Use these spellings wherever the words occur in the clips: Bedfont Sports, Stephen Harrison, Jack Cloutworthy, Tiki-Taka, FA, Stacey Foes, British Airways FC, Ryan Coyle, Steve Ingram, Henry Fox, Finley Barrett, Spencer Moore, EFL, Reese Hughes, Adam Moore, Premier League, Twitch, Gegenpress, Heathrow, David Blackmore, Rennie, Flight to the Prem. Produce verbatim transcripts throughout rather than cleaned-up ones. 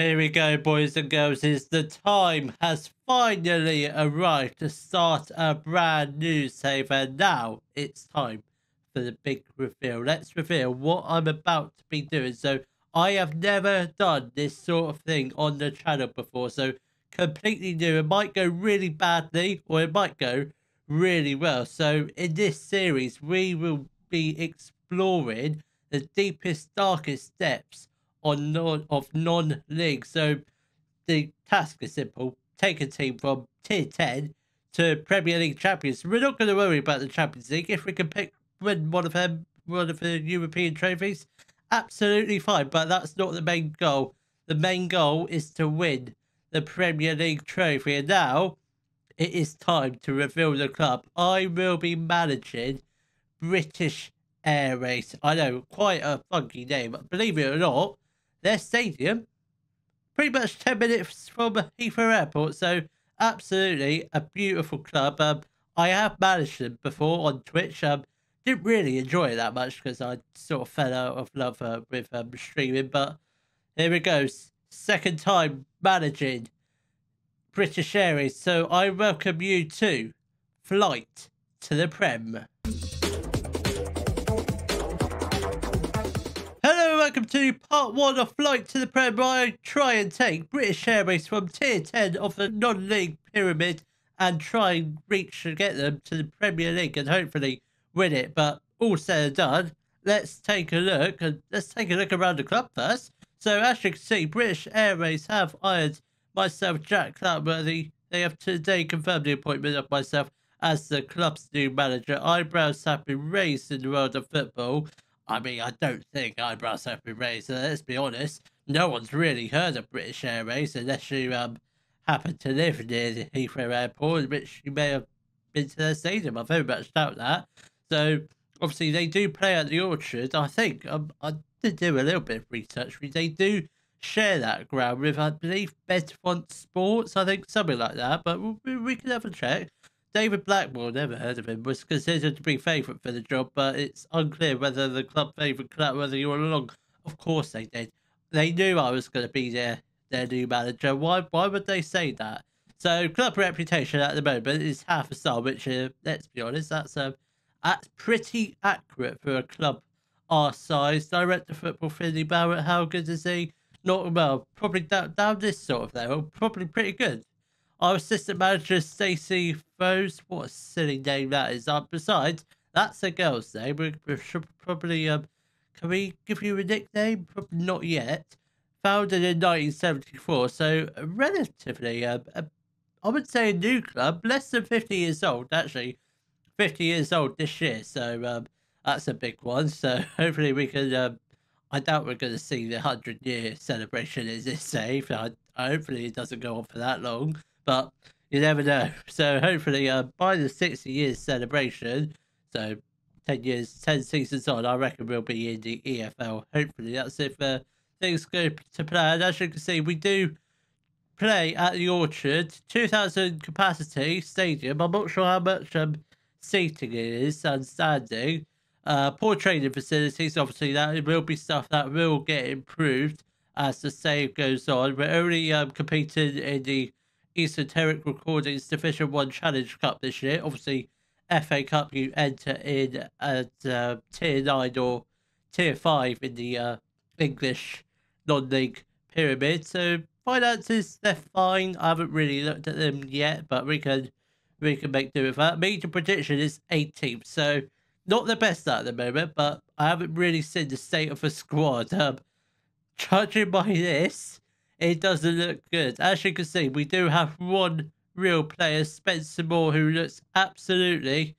here we go, boys and girls. Is the time has finally arrived to start a brand new save, and now it's time for the big reveal. Let's reveal what I'm about to be doing. So I have never done this sort of thing on the channel before, so completely new. It might go really badly or it might go really well. So in this series we will be exploring the deepest, darkest depths on non, of non-league. So the task is simple: take a team from tier ten to Premier League champions. We're not going to worry about the Champions League. If we can pick win one of them, one of the European trophies, absolutely fine, but that's not the main goal. The main goal is to win the Premier League trophy, and now it is time to reveal the club. I will be managing British Airways. I know, quite a funky name, but believe it or not, their stadium pretty much ten minutes from Heathrow Airport, so absolutely a beautiful club. Um, I have managed them before on Twitch. Um, didn't really enjoy it that much because I sort of fell out of love uh, with um, streaming, but here it goes. Second time managing British Airways, so I welcome you to Flight to the Prem. Hello, welcome to part one of Flight to the Prem, where I try and take British Airways from tier ten of the non-league pyramid and try and reach and get them to the Premier League and hopefully win it. But all said and done, let's take a look, and let's take a look around the club first. So as you can see, British Airways have hired myself, Jack Cloutworthy. They have today confirmed the appointment of myself as the club's new manager. Eyebrows have been raised in the world of football. I mean, I don't think eyebrows have been raised. Let's be honest, no one's really heard of British Airways unless you um happen to live near the Heathrow Airport, which you may have been to their stadium. I very much doubt that. So obviously they do play at the Orchard. I think um, I did do a little bit of research. They do share that ground with, I believe, Bedfont Sports. I think something like that. But we, we can have a check. David Blackmore, never heard of him, was considered to be favourite for the job, but it's unclear whether the club favoured Cloutworthy all along. Of course they did. They knew I was going to be their their new manager. Why why would they say that? So club reputation at the moment is half a star, which uh, let's be honest, that's um, that's pretty accurate for a club our size. Director of football Finley Barrett, how good is he? Not well, probably down, down this sort of level, probably pretty good. Our assistant manager, Stacey Foes. What a silly name that is. Um, besides, that's a girl's name. We, we should probably, um, can we give you a nickname? Probably not yet. Founded in nineteen seventy-four, so relatively, um, a, I would say a new club, less than fifty years old, actually. fifty years old this year, so um, that's a big one. So hopefully we can, um, I doubt we're going to see the hundred year celebration is this safe. I, hopefully it doesn't go on for that long, but you never know. So hopefully uh, by the sixty years celebration, so ten years, ten seasons on, I reckon we'll be in the E F L. Hopefully that's if uh, things go to plan. As you can see, we do play at the Orchard, two thousand capacity stadium. I'm not sure how much um, seating it is and standing. Uh, poor training facilities, obviously that it will be stuff that will get improved as the save goes on. We're only um, competing in the Esoteric Recordings Division one Challenge Cup this year. Obviously, F A Cup you enter in at uh, tier nine or tier five in the uh, English non-league pyramid. So finances, they're fine. I haven't really looked at them yet, but we can we can make do with that. Major prediction is eighteenth, so not the best at the moment, but I haven't really seen the state of a squad. Um, judging by this, it doesn't look good. As you can see, we do have one real player, Spencer Moore, who looks absolutely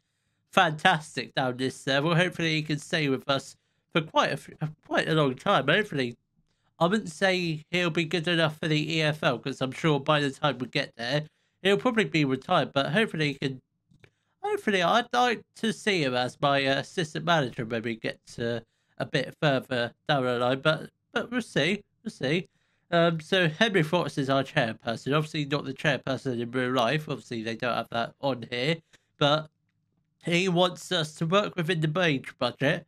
fantastic down this level. Hopefully he can stay with us for quite a, quite a long time. Hopefully, I wouldn't say he'll be good enough for the E F L, because I'm sure by the time we get there, he'll probably be retired, but hopefully he can... Hopefully, I'd like to see him as my uh, assistant manager when we get uh, a bit further down the line, but but we'll see, we'll see. Um, so Henry Fox is our chairperson. Obviously, not the chairperson in real life. Obviously, they don't have that on here, but he wants us to work within the wage budget.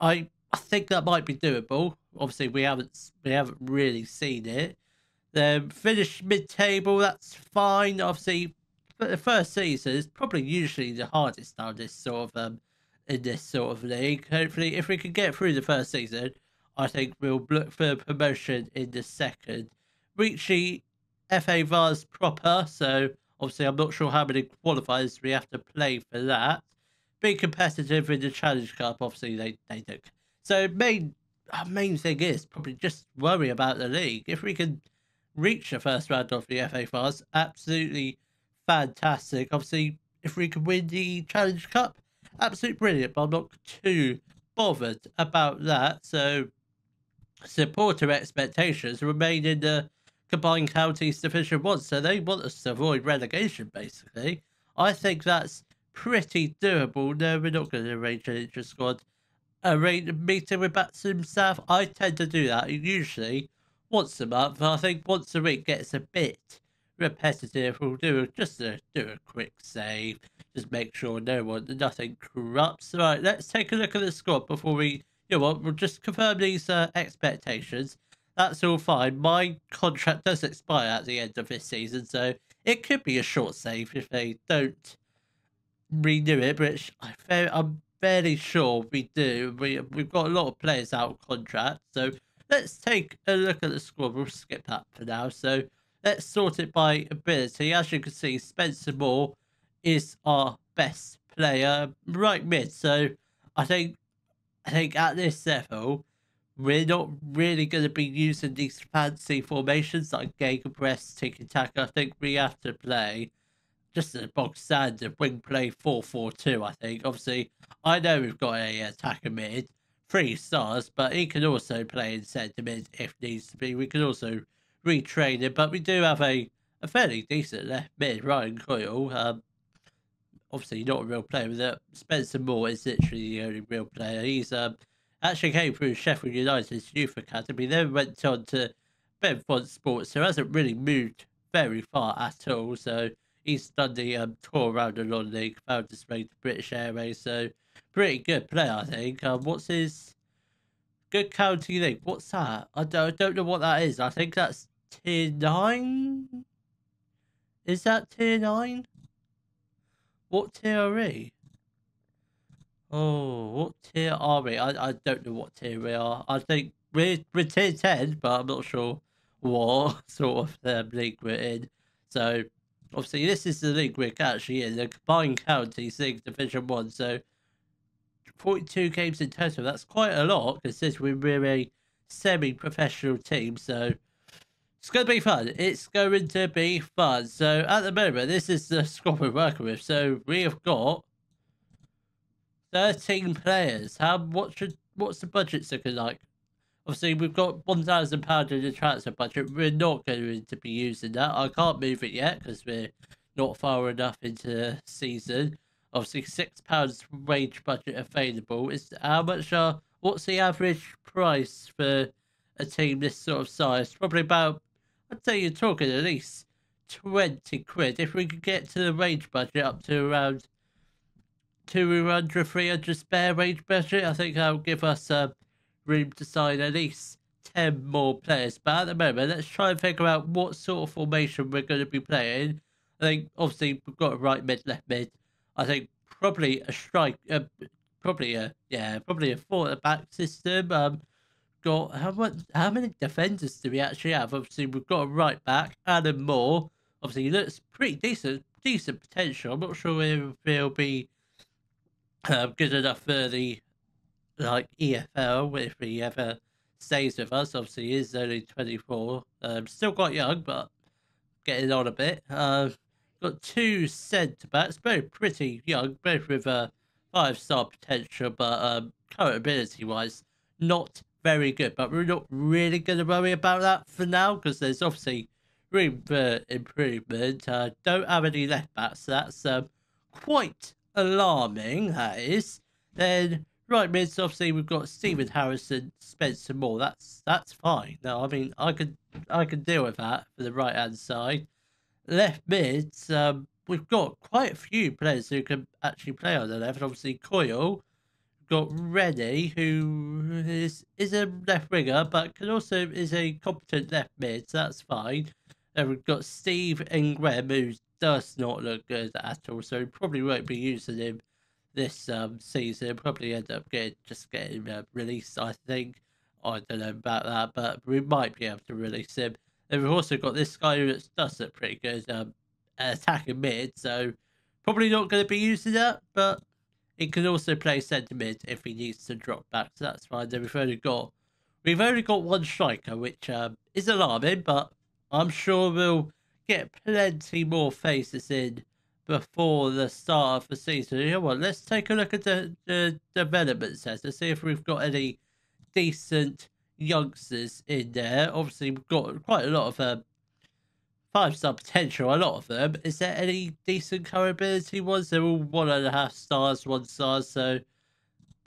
I I think that might be doable. Obviously, we haven't we haven't really seen it. They're finished mid-table, that's fine. Obviously, but the first season is probably usually the hardest on this sort of um in this sort of league. Hopefully, if we can get through the first season, I think we'll look for promotion in the second. Reach the F A Vars proper, so obviously I'm not sure how many qualifiers we have to play for that. Be competitive in the Challenge Cup, obviously they, they don't. So main our main thing is probably just worry about the league. If we can reach the first round of the F A Vars, absolutely fantastic. Obviously, if we can win the Challenge Cup, absolutely brilliant, but I'm not too bothered about that. So supporter expectations remain in the combined counties division one, so they want us to avoid relegation basically. I think that's pretty doable. No, we're not going to arrange an interest squad arrange a meeting with Batsum staff. I tend to do that usually once a month. I think once a week gets a bit repetitive. We'll do just a, do a quick save, just make sure no one, nothing corrupts. Right, let's take a look at the squad before we, you know what, we'll just confirm these uh, expectations. That's all fine. My contract does expire at the end of this season, so it could be a short save if they don't renew it, which I fair, I'm fairly sure we do. We, we've got a lot of players out of contract, so let's take a look at the squad. We'll skip that for now, so let's sort it by ability. As you can see, Spencer Moore is our best player, right mid. So I think I think at this level, we're not really going to be using these fancy formations like Gegenpress, Tiki-Taka. I think we have to play just a bog standard wing play four four two, I think. Obviously, I know we've got a attacker mid, three stars, but he can also play in centre mid if needs to be. We can also retrain him, but we do have a, a fairly decent left mid, Ryan Coyle. Um, obviously not a real player, but Spencer Moore is literally the only real player. He's um, actually came through Sheffield United's Youth Academy, then went on to Bedfont Sports, so hasn't really moved very far at all. So he's done the um, tour around the non-league, found his way to British Airways, so pretty good player, I think. Um, what's his good county league? What's that? I don't, I don't know what that is. I think that's tier nine? Is that tier nine? What tier are we? Oh, what tier are we? I, I don't know what tier we are. I think we're, we're tier ten, but I'm not sure what sort of um, league we're in. So, obviously, this is the league we're actually in, the combined counties league division one. So, forty-two games in total. That's quite a lot, considering we're a semi-professional team. So, it's going to be fun. It's going to be fun. So, at the moment, this is the squad we're working with. So, we have got thirteen players. How what should, What's the budget looking like? Obviously, we've got one thousand pounds in the transfer budget. We're not going to be using that. I can't move it yet because we're not far enough into the season. Obviously, six pounds wage budget available. Is how much are... What's the average price for a team this sort of size? Probably about... I'd say you're talking at least twenty quid. If we could get to the wage budget up to around two hundred, three hundred spare wage budget, I think that'll give us um, room to sign at least ten more players. But at the moment, let's try and figure out what sort of formation we're going to be playing. I think, obviously, we've got a right mid, left mid. I think probably a strike, uh, probably a, yeah, probably a forward-back system. Um, got how much, how many defenders do we actually have? Obviously, we've got a right back, Adam Moore. Obviously, he looks pretty decent, decent potential. I'm not sure if he'll be uh, good enough for the like E F L if he ever stays with us. Obviously, he is only twenty-four, um, still quite young, but getting on a bit. Uh, got two centre backs, both pretty young, both with a five star potential, but um, current ability wise, not very good, but we're not really going to worry about that for now because there's obviously room for improvement. Uh, don't have any left backs, so that's um, quite alarming, that is. Then right mids, obviously we've got Stephen Harrison, Spencer Moore. That's that's fine. No, I mean I could I could deal with that for the right hand side. Left mids, um, we've got quite a few players who can actually play on the left. Obviously Coyle. got Rennie, who is is a left winger, but can also is a competent left mid, so that's fine. Then we've got Steve Ingram, who does not look good at all, so probably won't be using him this um, season. Probably end up getting just getting uh, released, I think. I don't know about that, but we might be able to release him. Then we've also got this guy who does look pretty good, um, attacking mid, so probably not going to be using that, but he can also play centre mid if he needs to drop back, so that's fine. Then we've only got we've only got one striker, which um, is alarming, but I'm sure we'll get plenty more faces in before the start of the season. You know what? Let's take a look at the, the development set to see if we've got any decent youngsters in there. Obviously, we've got quite a lot of um, five-star potential, a lot of them. Is there any decent co-ability ones? They're all one and a half stars, one star, so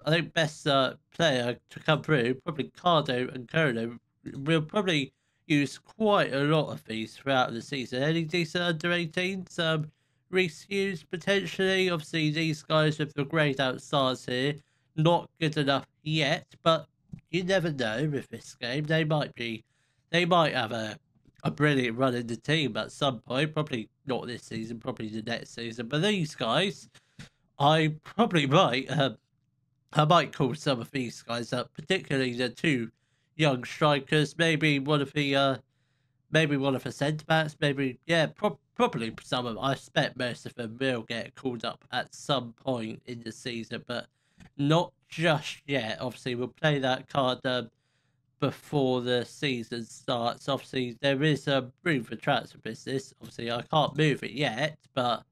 I think best uh, player to come through, probably Cardo and Colo. We'll probably use quite a lot of these throughout the season. Any decent under eighteens? Um, Reese Hughes, potentially. Obviously, these guys with the greyed-out stars here, not good enough yet, but you never know with this game. They might be, they might have a, a brilliant run in the team at some point. Probably not this season, probably the next season. But these guys, I probably might, um, I might call some of these guys up, particularly the two young strikers, maybe one of the, uh, maybe one of the centre backs, maybe, yeah, pro probably some of them. I expect most of them will get called up at some point in the season, but not just yet. Obviously, we'll play that card um, before the season starts. Obviously, there is a um, room for transfer business. Obviously, I can't move it yet, but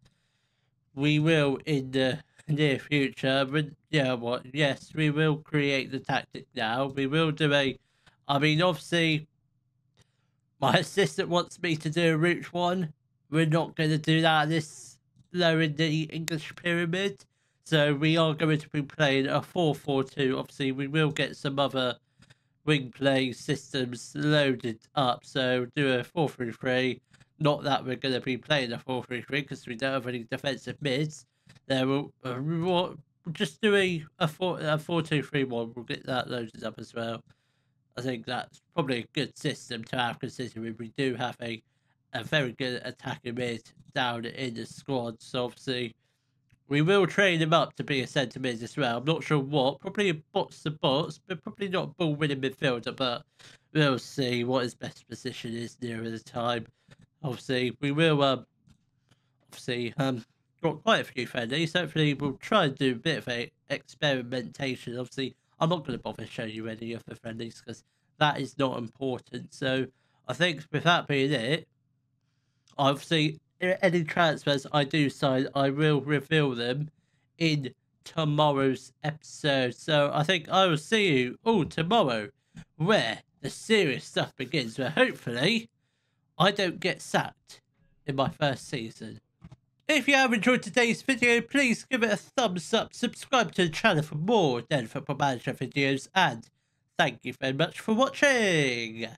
we will in the near future. But yeah, what? Yes, we will create the tactic now. We will do a. I mean, obviously, my assistant wants me to do a route one. We're not going to do that this low in the English pyramid. So we are going to be playing a four four two. Obviously, we will get some other wing play systems loaded up. So do a four three three. Not that we're going to be playing a four three three because we don't have any defensive mids. Then we'll, uh, we'll just do a, a, four, a four two three one. We'll get that loaded up as well. I think that's probably a good system to have considering we do have a, a very good attacking mid down in the squad. So obviously, we will train him up to be a centre mid as well. I'm not sure what. Probably a box to box, but probably not ball winning midfielder. But we'll see what his best position is nearer the time. Obviously, we will. Um, obviously, um, got quite a few friendlies. Hopefully, we'll try and do a bit of a experimentation. Obviously, I'm not going to bother showing you any of the friendlies because that is not important. So I think with that being it, obviously, any transfers I do sign, I will reveal them in tomorrow's episode. So I think I will see you all tomorrow where the serious stuff begins, where hopefully I don't get sacked in my first season. If you have enjoyed today's video, please give it a thumbs up, subscribe to the channel for more Den Football Manager videos, and thank you very much for watching.